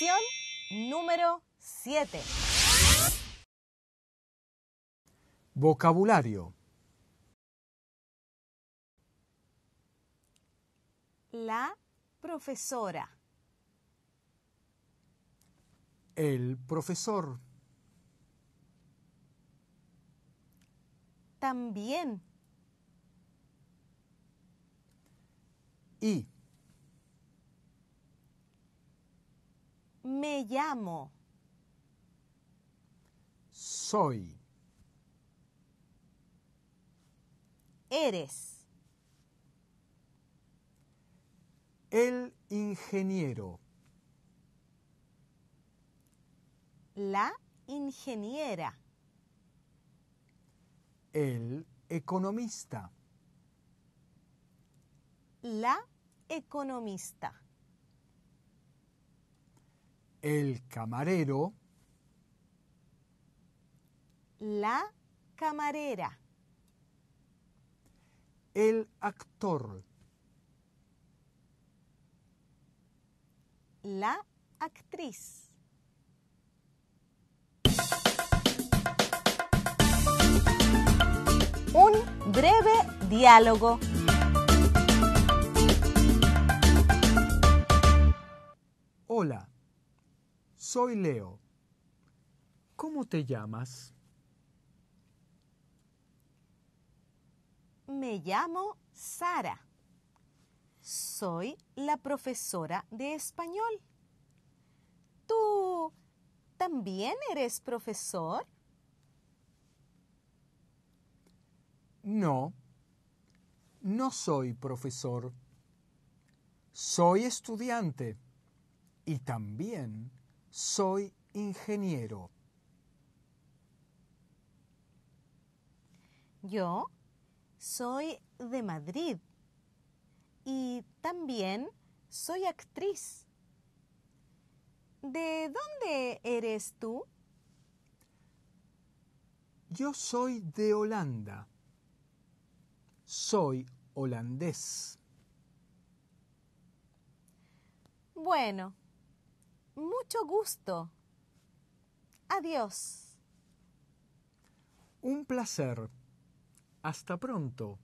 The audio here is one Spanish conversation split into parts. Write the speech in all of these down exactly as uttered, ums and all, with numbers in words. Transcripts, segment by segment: Lección número siete. Vocabulario. La profesora. El profesor. También. Y. Me llamo. Soy. Eres. El ingeniero. La ingeniera. El economista. La economista. El camarero. La camarera. El actor. La actriz. Un breve diálogo. Hola, soy Leo. ¿Cómo te llamas? Me llamo Sara. Soy la profesora de español. ¿Tú también eres profesor? No, no soy profesor. Soy estudiante y también soy ingeniero. Yo soy de Madrid y también soy actriz. ¿De dónde eres tú? Yo soy de Holanda. Soy holandés. Bueno, mucho gusto. Adiós. Un placer. Hasta pronto.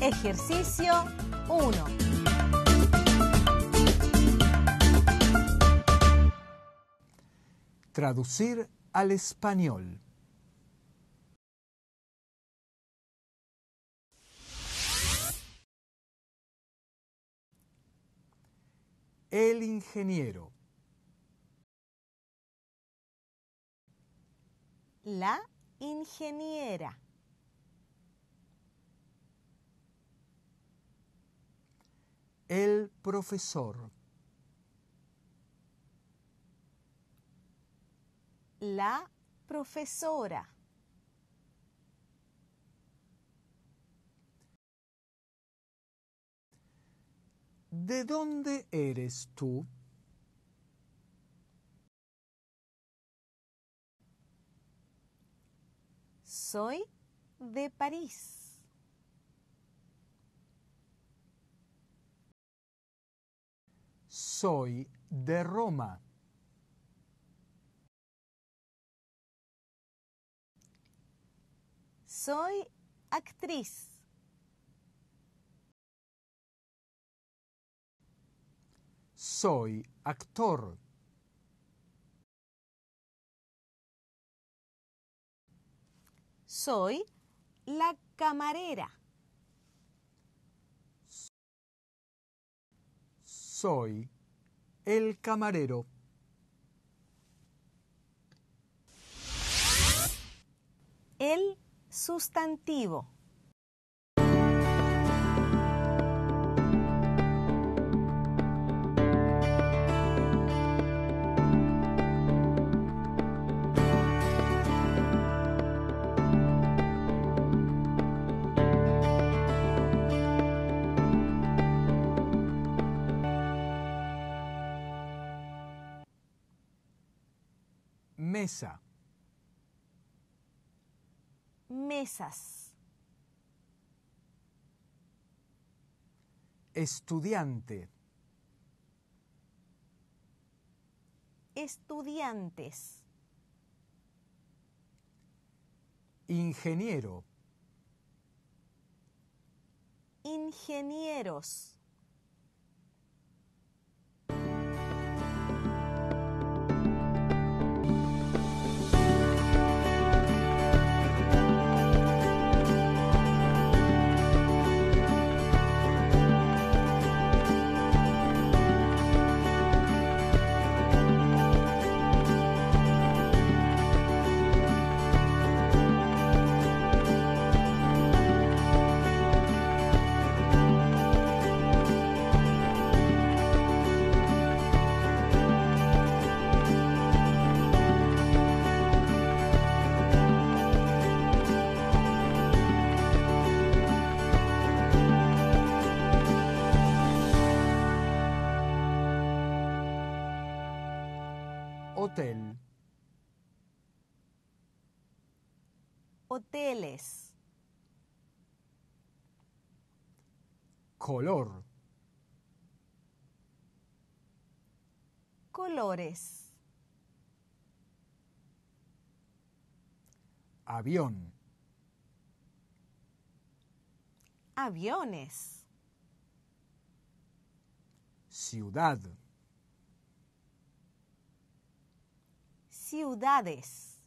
Ejercicio uno. Traducir al español. El ingeniero. La ingeniera. El profesor. La profesora. ¿De dónde eres tú? Soy de París. Soy de Roma. Soy actriz. Soy actor. Soy la camarera. Soy el camarero. El sustantivo. Mesa. Mesas. Estudiante. Estudiantes. Ingeniero. Ingenieros. Hotel. Hoteles. Color. Colores. Avión. Aviones. Ciudad. Ciudades.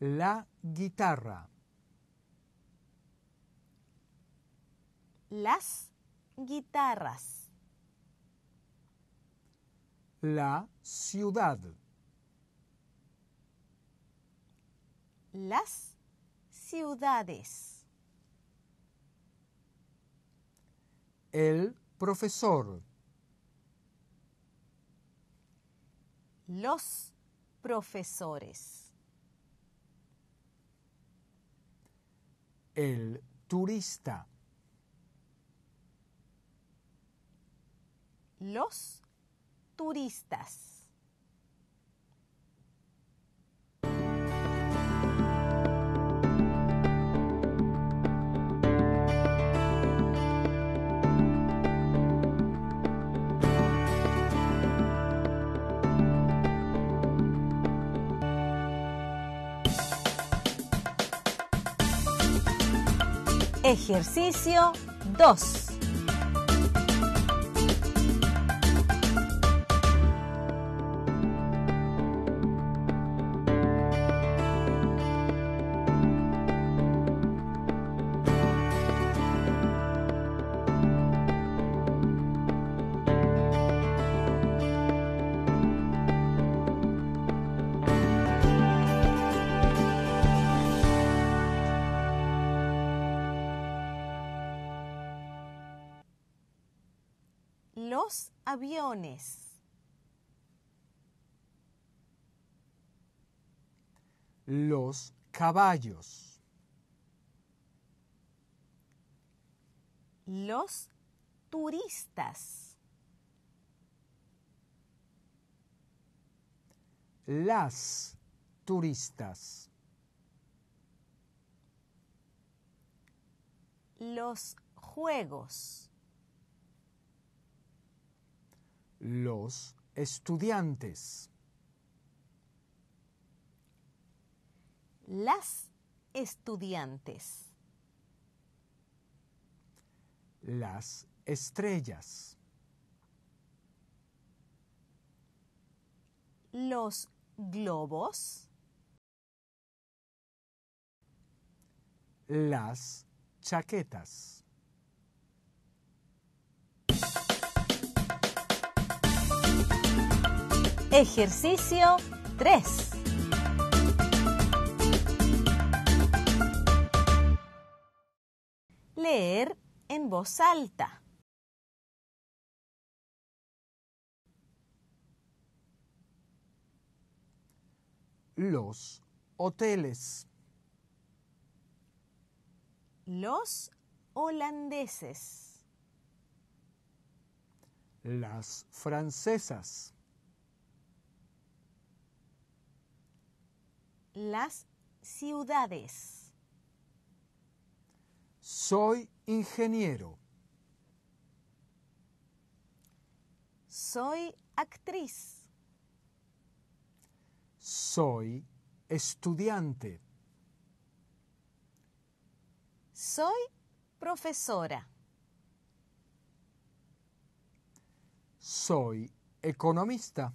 La guitarra. Las guitarras. La ciudad. Las ciudades. El profesor. Los profesores. El turista. Los turistas. Ejercicio dos. Los aviones. Los caballos. Los turistas. Las turistas. Los juegos. Los estudiantes. Las estudiantes. Las estrellas. Los globos. Las chaquetas. Ejercicio tres. Leer en voz alta. los hoteles. Los holandeses. Las francesas. Las ciudades. Soy ingeniero. Soy actriz. Soy estudiante. Soy profesora. Soy economista.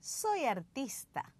Soy artista.